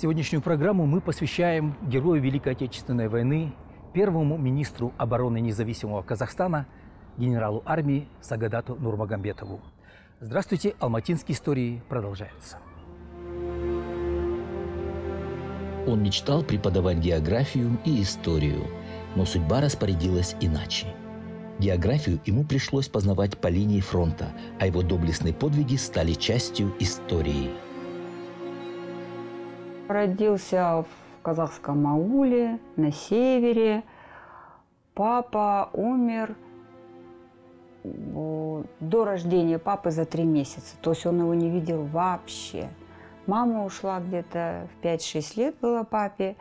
Сегодняшнюю программу мы посвящаем герою Великой Отечественной войны, первому министру обороны независимого Казахстана, генералу армии Сагадату Нурмагамбетову. Здравствуйте, алматинские истории продолжаются. Он мечтал преподавать географию и историю, но судьба распорядилась иначе. Географию ему пришлось познавать по линии фронта, а его доблестные подвиги стали частью истории. Родился в казахском ауле на севере. Папа умер до рождения папы за 3 месяца. То есть он его не видел вообще. Мама ушла где-то в 5-6 лет было папе.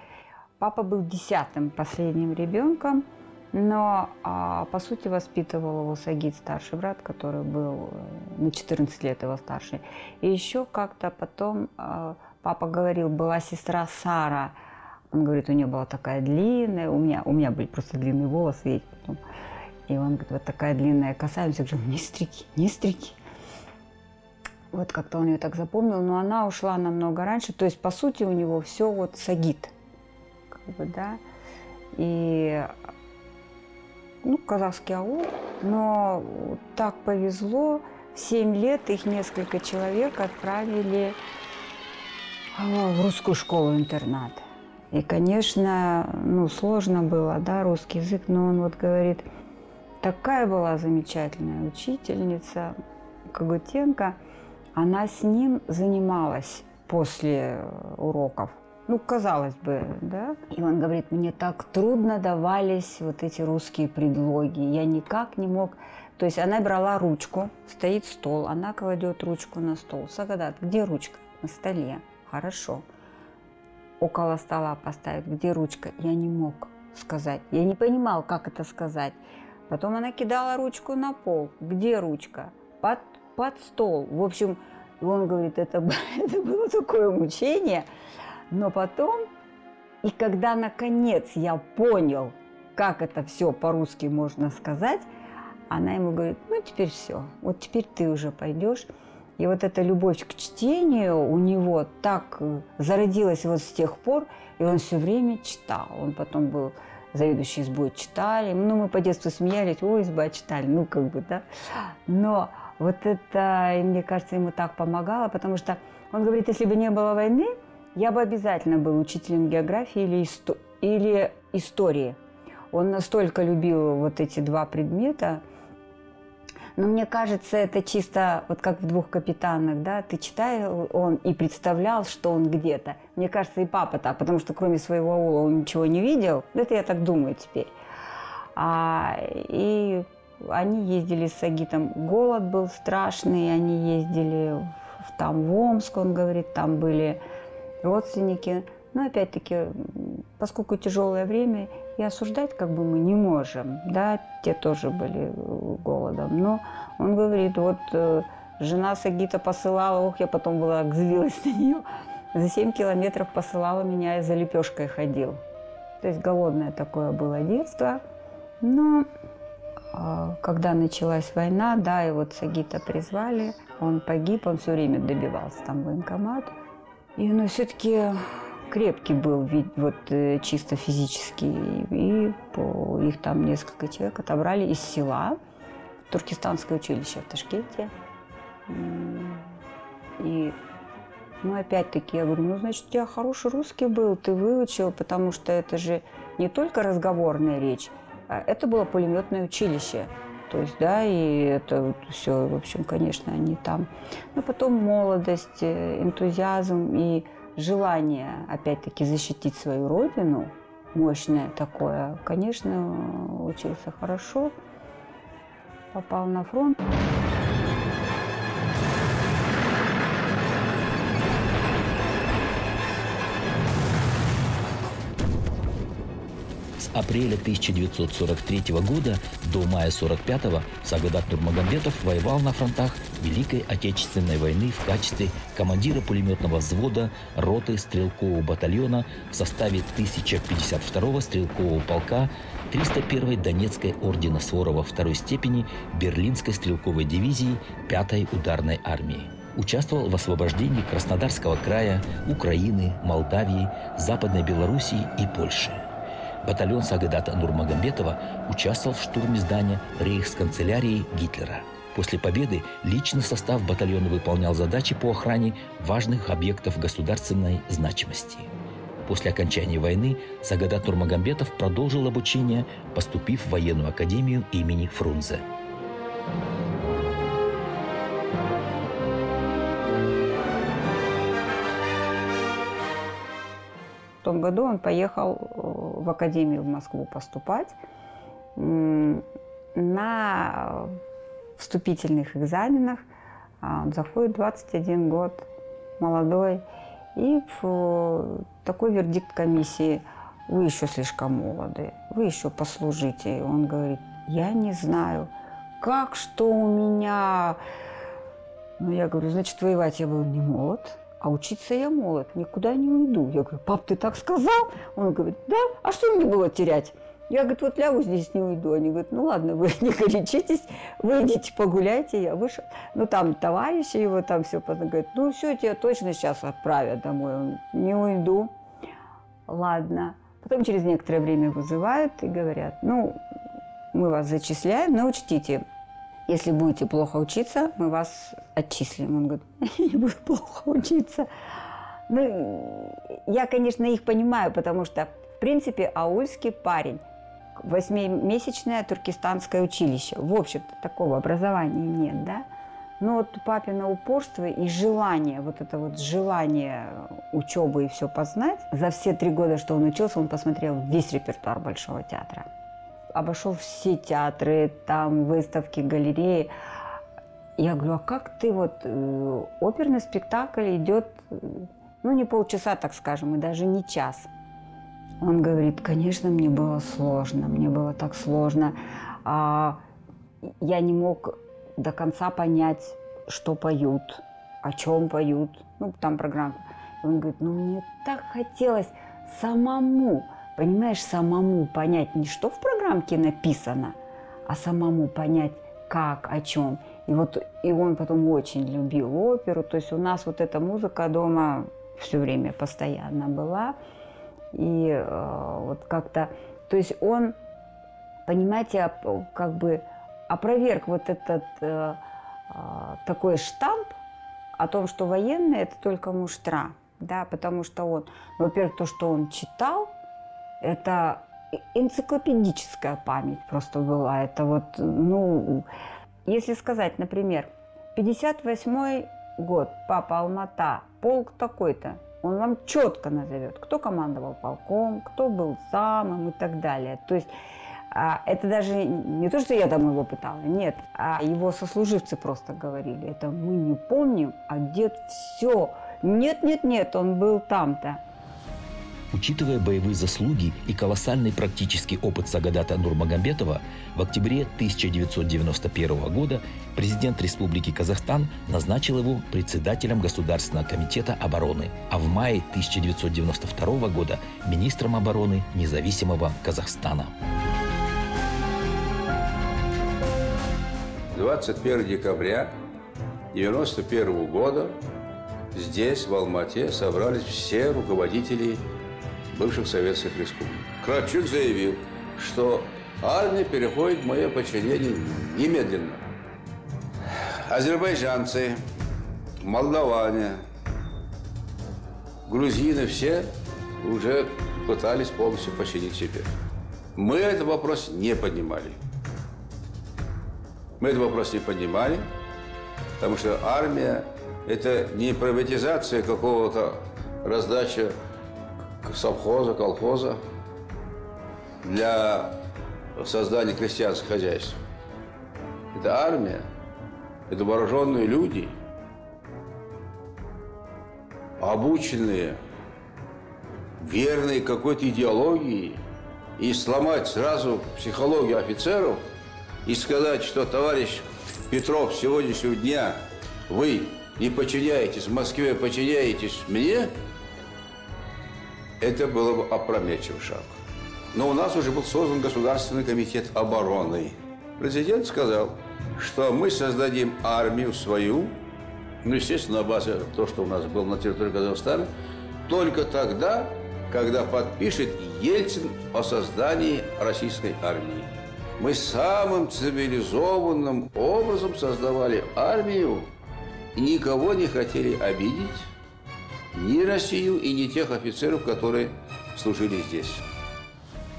Папа был 10-м последним ребенком, но по сути воспитывал его Сагит, старший брат, который был на 14 лет его старший. И еще как-то потом папа говорил, была сестра Сара. Он говорит, у нее была такая длинная, у меня были просто длинные волосы, ведь потом. И он говорит, вот такая длинная коса, я говорю, не стриги, не стриги. Вот как-то он ее так запомнил, но она ушла намного раньше. То есть, по сути, у него все вот Сагит. Как бы, да. И, ну, казахский аул. Но так повезло, в 7 лет их несколько человек отправили в русскую школу-интернат. И, конечно, ну, сложно было, да, русский язык, но он вот говорит, такая была замечательная учительница Когутенко. Она с ним занималась после уроков. Ну, казалось бы, да. И он говорит, мне так трудно давались вот эти русские предлоги. Я никак не мог. То есть она брала ручку, стоит стол, она кладет ручку на стол. Сагадат, где ручка? На столе. Хорошо. Около стола поставит, где ручка? Я не мог сказать. Я не понимал, как это сказать. Потом она кидала ручку на пол. Где ручка? Под стол. В общем, он говорит, это было такое мучение. Но потом, и когда наконец я понял, как это все по-русски можно сказать, она ему говорит, ну теперь все, вот теперь ты уже пойдешь. И вот эта любовь к чтению у него так зародилась вот с тех пор, и он все время читал. Он потом был заведующий избой, читали. Ну, мы по детству смеялись, ой, изба читали, ну как бы, да. Но вот это, мне кажется, ему так помогало, потому что он говорит, если бы не было войны, я бы обязательно был учителем географии или истории. Он настолько любил вот эти 2 предмета. Но мне кажется, это чисто вот как в «Двух капитанах», да, ты читал, он и представлял, что он где-то. Мне кажется, и папа так, потому что кроме своего аула он ничего не видел. Это я так думаю теперь. И они ездили с Сагитом. Голод был страшный, они ездили в Омск, он говорит, там были родственники. Но опять-таки, поскольку тяжелое время, и осуждать как бы мы не можем. Да, те тоже были голодом. Но он говорит, вот жена Сагита посылала, ох, я потом была, злилась на нее, за 7 километров посылала меня, и за лепешкой ходил. То есть голодное такое было детство. Но когда началась война, да, и вот Сагита призвали, он погиб, он все время добивался там военкомат. И, ну, все-таки крепкий был, ведь вот чисто физически. И их там несколько человек отобрали из села, Туркестанское училище в Ташкенте. И, ну, опять-таки, я говорю, ну, значит, у тебя хороший русский был, ты выучил, потому что это же не только разговорная речь. Это было пулеметное училище, то есть, да, и это все, в общем, конечно, они там. Но потом молодость, энтузиазм и желание, опять-таки, защитить свою родину, мощное такое, конечно, учился хорошо, попал на фронт. С апреля 1943 года до мая 1945 Сагадат Нурмагамбетов воевал на фронтах Великой Отечественной войны в качестве командира пулеметного взвода роты стрелкового батальона в составе 1052-го стрелкового полка 301-й Донецкой ордена Суворова 2-й степени Берлинской стрелковой дивизии 5-й ударной армии. участвовал в освобождении Краснодарского края, Украины, Молдавии, Западной Белоруссии и Польши. Батальон Сагадата Нурмагамбетова участвовал в штурме здания Рейхсканцелярии Гитлера. После победы личный состав батальона выполнял задачи по охране важных объектов государственной значимости. После окончания войны Сагадат Нурмагамбетов продолжил обучение, поступив в военную академию имени Фрунзе. В том году он поехал в академию в Москву поступать. На вступительных экзаменах он заходит 21 год, молодой. И такой вердикт комиссии: вы еще слишком молоды, вы еще послужите. И он говорит: я не знаю, как, что у меня. Ну, я говорю, значит, воевать я был не молод, а учиться я молод, никуда не уйду. Я говорю: пап, ты так сказал? Он говорит: да, а что мне было терять? Я, говорит, вот лягу здесь, не уйду. Они говорят: ну ладно, вы не горячитесь, выйдите, погуляйте. Я вышел. Ну там товарищи его, там все. Потом говорят: ну все, тебя точно сейчас отправят домой. Он: не уйду. Ладно. Потом через некоторое время вызывают и говорят: ну, мы вас зачисляем, но учтите, если будете плохо учиться, мы вас отчислим. Он говорит: я не буду плохо учиться. Ну, я, конечно, их понимаю, потому что, в принципе, аульский парень. 8-месячное Туркестанское училище. В общем-то, такого образования нет, да? Но вот папино упорство и желание, вот это вот желание учебы и все познать. За все 3 года, что он учился, он посмотрел весь репертуар Большого театра. Обошел все театры, там выставки, галереи. Я говорю: а как ты вот... Оперный спектакль идет, ну, не полчаса, так скажем, и даже не час. Он говорит: конечно, мне было сложно, мне было так сложно. Я не мог до конца понять, что поют, о чем поют. Ну, там программа. Он говорит: ну, мне так хотелось самому, понимаешь, самому понять не что в программке написано, а самому понять, как, о чем. И вот и он потом очень любил оперу. То есть у нас вот эта музыка дома все время постоянно была. И вот как-то, то есть он, понимаете, как бы опроверг вот этот такой штамп о том, что военные – это только муштра, да, потому что он, во-первых, то, что он читал, это энциклопедическая память просто была, это вот, ну, если сказать, например, 58-й год, папа Алмата, полк такой-то. Он вам четко назовет, кто командовал полком, кто был самым и так далее. То есть это даже не то, что я там его пытала, нет. А его сослуживцы просто говорили: это мы не помним, а дед все. Нет, нет, нет, он был там-то. Учитывая боевые заслуги и колоссальный практический опыт Сагадата Нурмагамбетова, в октябре 1991 года президент Республики Казахстан назначил его председателем Государственного комитета обороны, а в мае 1992 года министром обороны независимого Казахстана. 21 декабря 1991 года здесь, в Алмате, собрались все руководители бывших советских республик. Кравчук заявил, что армия переходит в мое подчинение немедленно. Азербайджанцы, молдаване, грузины все уже пытались полностью подчинить себе. Мы этот вопрос не поднимали. Мы этот вопрос не поднимали, потому что армия — это не приватизация какого-то, раздача совхоза, колхоза для создания крестьянских хозяйств. Это армия, это вооруженные люди, обученные, верные какой-то идеологии, и сломать сразу психологию офицеров и сказать, что, товарищ Петров, с сегодняшнего дня вы не подчиняетесь Москве, подчиняетесь мне, это было бы опрометчивый шаг. Но у нас уже был создан Государственный комитет обороны. Президент сказал, что мы создадим армию свою, Ну, естественно, на базе то, что у нас было на территории Казахстана, только тогда, когда подпишет Ельцин о создании российской армии. Мы самым цивилизованным образом создавали армию и никого не хотели обидеть, ни Россию и ни тех офицеров, которые служили здесь.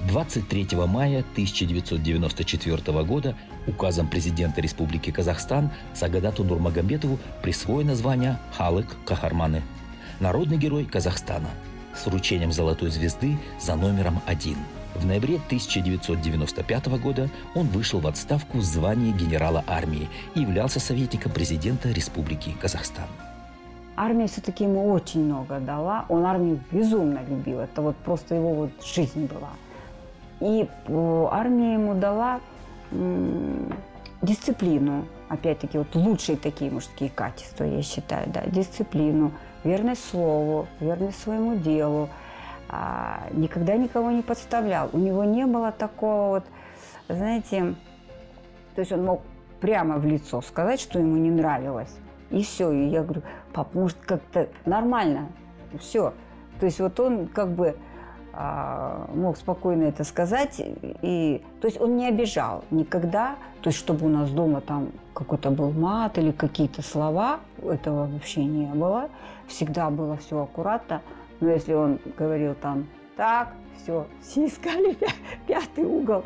23 мая 1994 года указом президента Республики Казахстан Сагадату Нурмагамбетову присвоено звание «Халық Кахарманы» – народный герой Казахстана с вручением золотой звезды за номером 1. В ноябре 1995 года он вышел в отставку в звании генерала армии и являлся советником президента Республики Казахстан. Армия все-таки ему очень много дала. Он армию безумно любил. Это вот просто его вот жизнь была. И армия ему дала дисциплину. Опять-таки, вот лучшие такие мужские качества, я считаю. Да? Дисциплину, верность слову, верность своему делу. Никогда никого не подставлял. У него не было такого вот, знаете... То есть он мог прямо в лицо сказать, что ему не нравилось. И все. И я говорю, пап, может, как-то нормально, все. То есть вот он как бы мог спокойно это сказать. И, то есть он не обижал никогда. То есть чтобы у нас дома там какой-то был мат или какие-то слова, этого вообще не было. Всегда было все аккуратно. Но если он говорил там так, все, все искали пятый угол.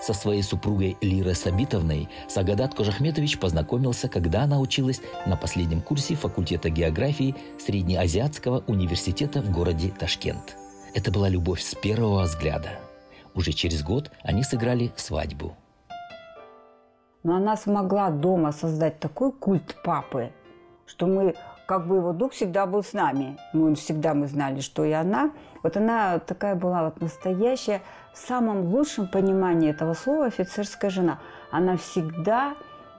Со своей супругой Лирой Сабитовной Сагадат Кожахметович познакомился, когда она училась на последнем курсе факультета географии Среднеазиатского университета в городе Ташкент. Это была любовь с первого взгляда. Уже через год они сыграли свадьбу. Но она смогла дома создать такой культ папы, что мы, как бы его дух всегда был с нами. Мы знали, что и она. Вот она такая была вот настоящая, в самом лучшем понимании этого слова, офицерская жена. Она всегда,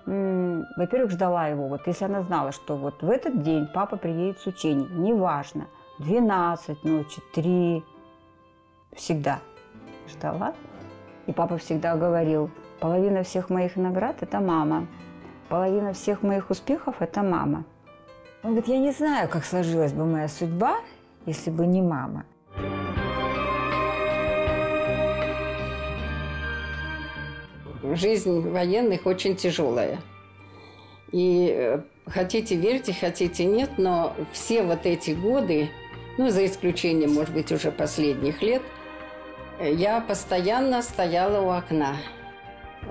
во-первых, ждала его. Вот если она знала, что вот в этот день папа приедет с учений, неважно, 12 ночи, 3, всегда ждала. И папа всегда говорил: половина всех моих наград – это мама. Половина всех моих успехов – это мама. Он говорит, я не знаю, как сложилась бы моя судьба, если бы не мама. Жизнь военных очень тяжелая. И хотите верьте, хотите нет, но все вот эти годы, ну, за исключением, может быть, уже последних лет, я постоянно стояла у окна.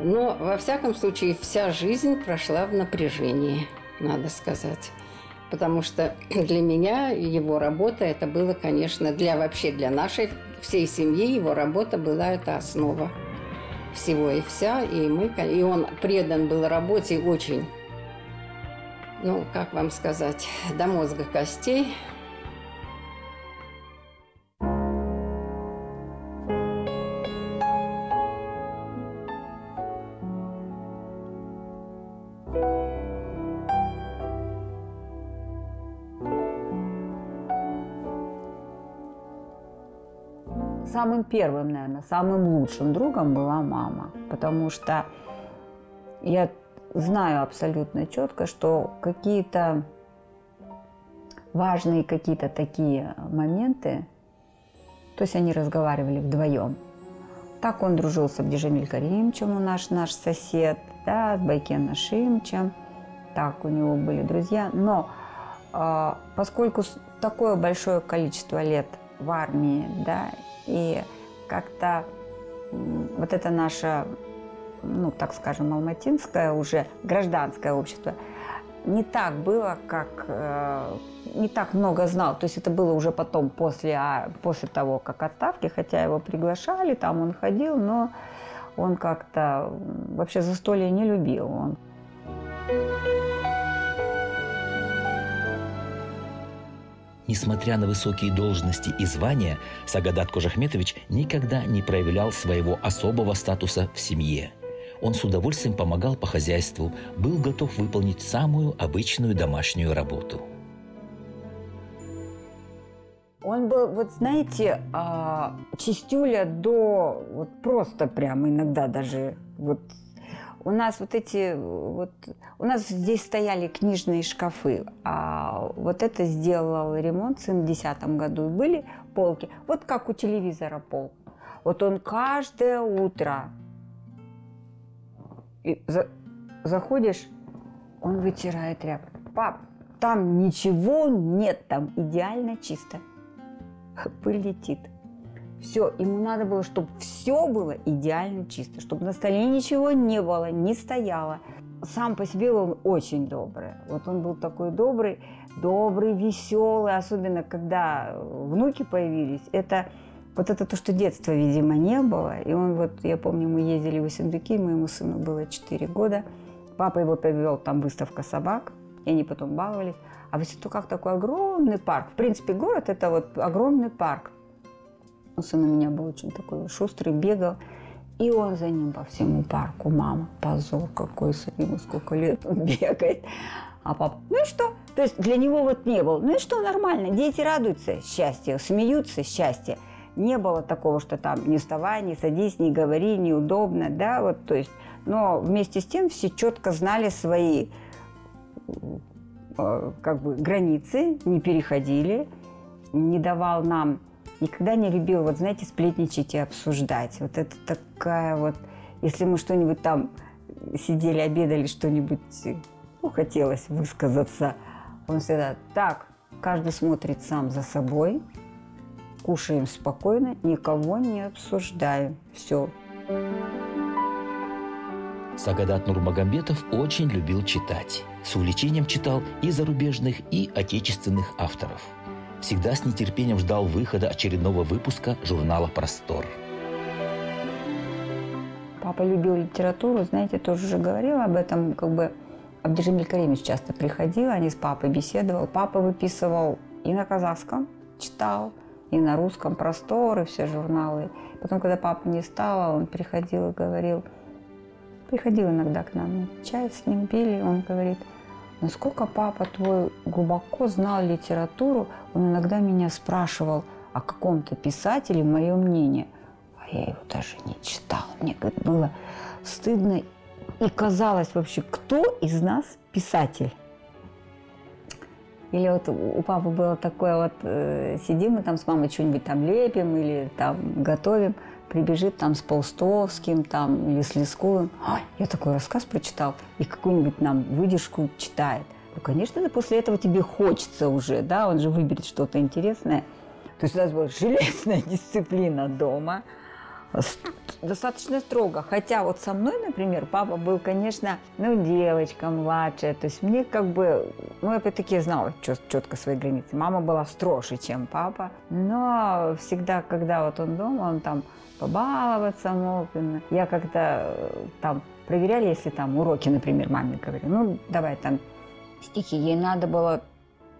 Но, во всяком случае, вся жизнь прошла в напряжении, надо сказать. Потому что для меня его работа, это было, конечно, вообще для нашей всей семьи, его работа была это основа всего и вся. И он предан был работе очень, ну, как вам сказать, до мозга костей. Самым первым, наверное, самым лучшим другом была мама, потому что я знаю абсолютно четко, что какие-то важные такие моменты, то есть они разговаривали вдвоем. Так он дружил с Абдежимиль Каримовичем, наш сосед, да, с Байкен Ашимовичем, так у него были друзья. Но поскольку такое большое количество лет в армии, да, и как-то вот это наше, ну, так скажем, алматинское уже гражданское общество не так было, как, не так много знал. То есть это было уже потом, после того, как отставки, хотя его приглашали, там он ходил, но он как-то вообще застолье не любил. Несмотря на высокие должности и звания, Сагадат Кожахметович никогда не проявлял своего особого статуса в семье. Он с удовольствием помогал по хозяйству, был готов выполнить самую обычную домашнюю работу. Он был, вот знаете, чистюля до, вот просто прям иногда даже, вот у нас вот эти, вот у нас здесь стояли книжные шкафы, а вот это сделал ремонт сын в 2010 году, и были полки, вот как у телевизора полк. Вот он каждое утро, и заходишь, он вытирает тряпку. Пап, там ничего нет, там идеально чисто. Пыль летит. Все, ему надо было, чтобы все было идеально чисто, чтобы на столе ничего не было, не стояло. Сам по себе он очень добрый. Вот он был такой добрый, добрый, веселый, особенно когда внуки появились. Это вот это то, что детства, видимо, не было. И он вот, я помню, мы ездили в Синдуки, моему сыну было 4 года. Папа его повел, там выставка собак, и они потом баловались. А в Синдуках такой огромный парк. В принципе, город – это вот огромный парк. Сын у меня был очень такой шустрый, бегал. И он за ним по всему парку. Мама, позор какой, ему сколько лет он бегает. А папа, ну и что? То есть для него вот не было. Ну и что, нормально, дети радуются счастью, смеются счастью. Не было такого, что там не вставай, не садись, не говори, неудобно, да, вот, то есть. Но вместе с тем все четко знали свои, как бы, границы, не переходили, не давал нам, никогда не любил, вот, знаете, сплетничать и обсуждать. Вот это такая вот, если мы что-нибудь там сидели, обедали, что-нибудь, ну, хотелось высказаться, он всегда так, каждый смотрит сам за собой. Кушаем спокойно, никого не обсуждаем. Все. Сагадат Нурмагамбетов очень любил читать. С увлечением читал и зарубежных, и отечественных авторов. Всегда с нетерпением ждал выхода очередного выпуска журнала «Простор». Папа любил литературу, знаете, тоже уже говорила об этом. Как бы Абдежимиль Каримович часто приходил, они с папой беседовал. Папа выписывал и на казахском читал, и на русском «Простор», и все журналы. Потом, когда папа не стало, он приходил и говорил, приходил иногда к нам, чай с ним пили, он говорит, насколько папа твой глубоко знал литературу, он иногда меня спрашивал о каком-то писателе, мое мнение. А я его даже не читала, мне, говорит, было стыдно. И казалось вообще, кто из нас писатель? Или вот у папы было такое вот, сидим мы там с мамой, что-нибудь там лепим или там готовим, прибежит там с Толстовским там или с Лисковым. Я такой рассказ прочитал, и какую-нибудь нам выдержку читает. Ну, конечно, после этого тебе хочется уже, да, он же выберет что-то интересное. То есть у нас была железная дисциплина дома, достаточно строго. Хотя вот со мной, например, папа был, конечно, ну, девочка младшая. То есть мне как бы, ну, опять-таки, я знала четко свои границы. Мама была строже, чем папа. Но всегда, когда вот он дома, он там побаловаться мог. Я как-то там проверяли, если там уроки, например, маме говорю, ну, давай там стихи. Ей надо было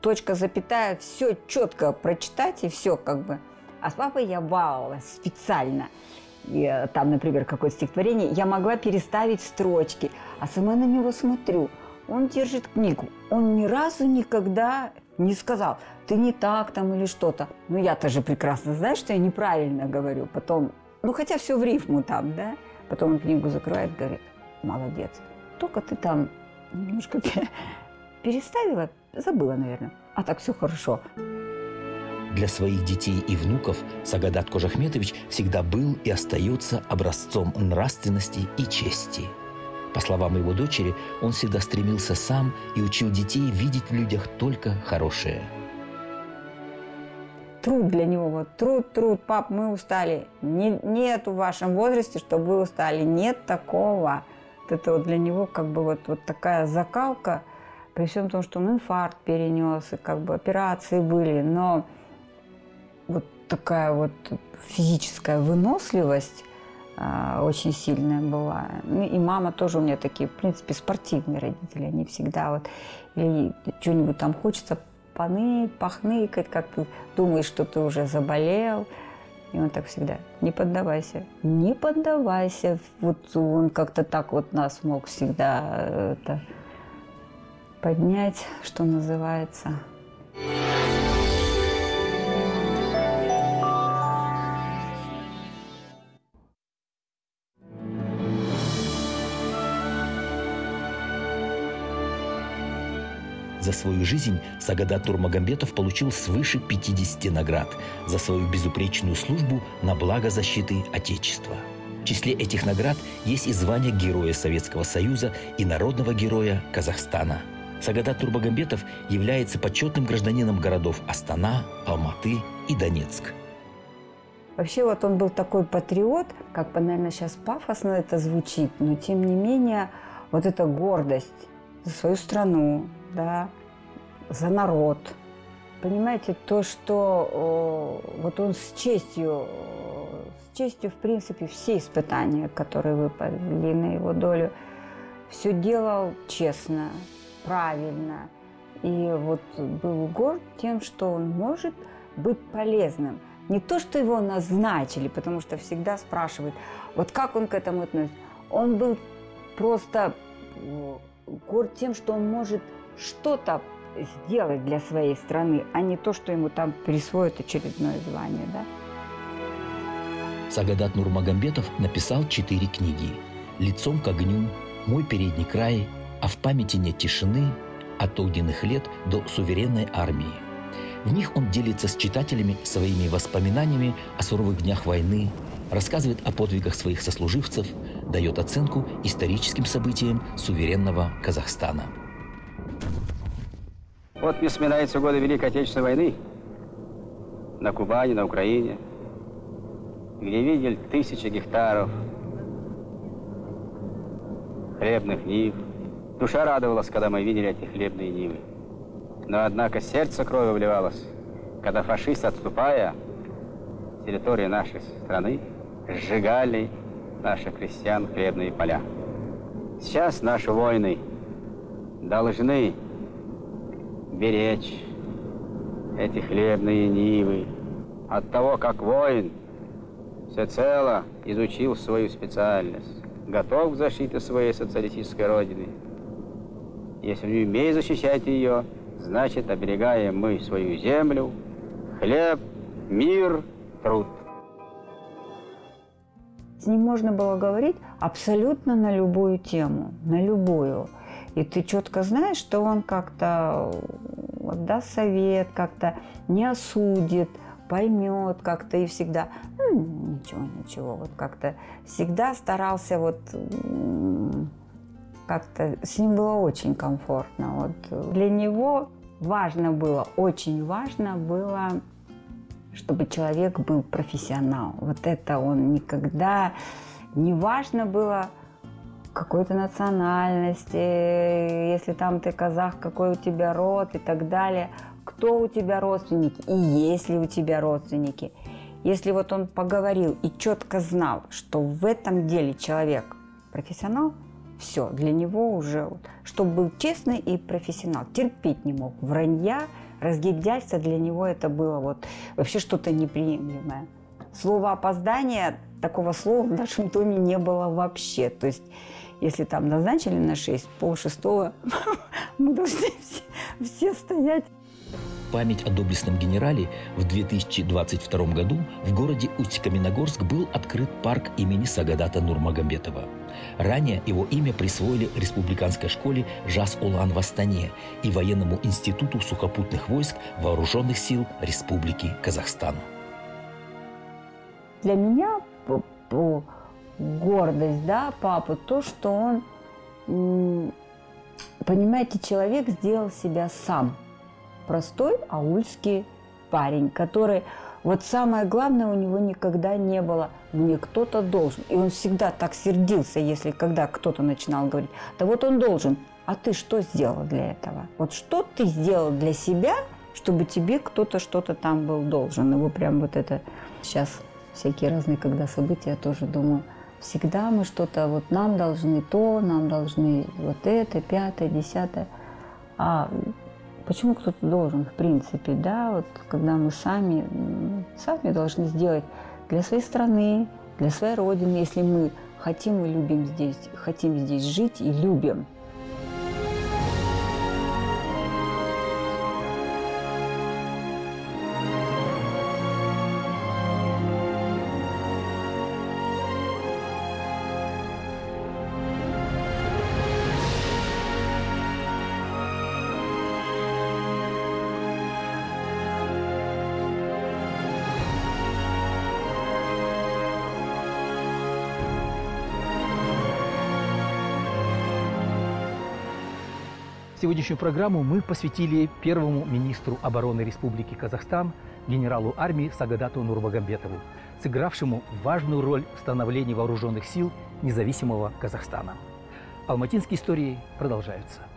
точка, запятая, все четко прочитать и все как бы. А с папой я баловалась специально. И, там, например, какое-то стихотворение, я могла переставить строчки, а сама на него смотрю. Он держит книгу, он ни разу никогда не сказал, ты не так там или что-то. Ну, я-то же прекрасно знаю, что я неправильно говорю. Потом, ну, хотя все в рифму там, да. Потом он книгу закрывает, говорит, молодец. Только ты там немножко переставила, забыла, наверное. А так все хорошо. Для своих детей и внуков Сагадат Кожахметович всегда был и остается образцом нравственности и чести. По словам его дочери, он всегда стремился сам и учил детей видеть в людях только хорошее. Труд для него, вот труд, труд, пап, мы устали. Нет в вашем возрасте, чтобы вы устали, нет такого. Вот это вот для него как бы вот, вот такая закалка, при всем том, что он инфаркт перенес, и как бы операции были, но... Вот такая вот физическая выносливость очень сильная была. Ну, и мама тоже у меня такие, в принципе, спортивные родители. Они всегда вот, или что-нибудь там хочется поныть, похныкать, как ты думаешь, что ты уже заболел. И он так всегда, не поддавайся, не поддавайся. Вот он как-то так вот нас мог всегда это, поднять, что называется. За свою жизнь Сагадат Нурмагамбетов получил свыше 50 наград за свою безупречную службу на благо защиты Отечества. В числе этих наград есть и звание Героя Советского Союза и Народного Героя Казахстана. Сагадат Нурмагамбетов является почетным гражданином городов Астана, Алматы и Донецк. Вообще вот он был такой патриот, как бы, наверное, сейчас пафосно это звучит, но тем не менее вот эта гордость за свою страну, да, за народ. Понимаете, то, что вот он с честью, в принципе, все испытания, которые выпали на его долю, все делал честно, правильно. И вот был горд тем, что он может быть полезным. Не то, что его назначили, потому что всегда спрашивают, вот как он к этому относится. Он был просто горд тем, что он может что-то сделать для своей страны, а не то, что ему там присвоят очередное звание. Да? Сагадат Нурмагамбетов написал 4 книги. «Лицом к огню», «Мой передний край», «А в памяти нет тишины», «От огненных лет до суверенной армии». В них он делится с читателями своими воспоминаниями о суровых днях войны, рассказывает о подвигах своих сослуживцев, дает оценку историческим событиям суверенного Казахстана. Вот мне вспоминаются годы Великой Отечественной войны на Кубани, на Украине, где видели тысячи гектаров хлебных нив. Душа радовалась, когда мы видели эти хлебные нивы. Но, однако, сердце кровью вливалось, когда фашисты, отступая с территории нашей страны, сжигали наших крестьян хлебные поля. Сейчас наши войны должны беречь эти хлебные нивы от того, как воин всецело изучил свою специальность, готов к защите своей социалистической родины. Если не умеет защищать ее, значит, оберегаем мы свою землю, хлеб, мир, труд. С ним можно было говорить абсолютно на любую тему, на любую. И ты четко знаешь, что он как-то даст совет, как-то не осудит, поймет как-то и всегда. Ничего, ничего, вот как-то всегда старался вот... Как-то с ним было очень комфортно. Вот. Для него важно было, очень важно было, чтобы человек был профессионал. Вот это он никогда... Не важно было какой-то национальности, если там ты казах, какой у тебя род и так далее, кто у тебя родственники и есть ли у тебя родственники. Если вот он поговорил и четко знал, что в этом деле человек профессионал, все, для него уже, чтобы был честный и профессионал, терпеть не мог вранья, разгильдяйство, для него это было вот вообще что-то неприемлемое. Слово «опоздание», такого слова в нашем доме не было вообще. То есть, если там назначили на 6, пол-шестого, мы должны все стоять. Память о доблестном генерале в 2022 году в городе Усть-Каменогорск был открыт парк имени Сагадата Нурмагамбетова. Ранее его имя присвоили республиканской школе «Жас-Олан» в Астане и военному институту сухопутных войск Вооруженных сил Республики Казахстан. Для меня гордость, да, папа, то, что он, понимаете, человек сделал себя сам. Простой аульский парень, который, вот самое главное, у него никогда не было «мне кто-то должен». И он всегда так сердился, если когда кто-то начинал говорить, да вот он должен, а ты что сделал для этого? Вот что ты сделал для себя, чтобы тебе кто-то что-то там был должен? Его прям вот это... Сейчас всякие разные, когда события, я тоже думаю, всегда мы что-то, вот нам должны то, нам должны вот это, 5-е, 10-е. А... Почему кто-то должен, в принципе, да, вот когда мы сами должны сделать для своей страны, для своей родины, если мы хотим и любим здесь, хотим здесь жить и любим. Сегодняшнюю программу мы посвятили первому министру обороны Республики Казахстан, генералу армии Сагадату Нурмагамбетову, сыгравшему важную роль в становлении вооруженных сил независимого Казахстана. Алматинские истории продолжаются.